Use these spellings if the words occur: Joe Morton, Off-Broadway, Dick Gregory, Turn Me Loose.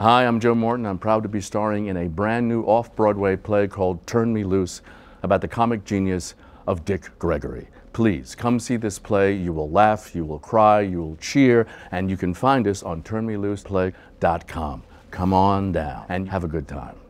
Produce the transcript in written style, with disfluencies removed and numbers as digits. Hi, I'm Joe Morton. I'm proud to be starring in a brand new off-Broadway play called Turn Me Loose about the comic genius of Dick Gregory. Please come see this play. You will laugh, you will cry, you will cheer, and you can find us on turnmelooseplay.com. Come on down and have a good time.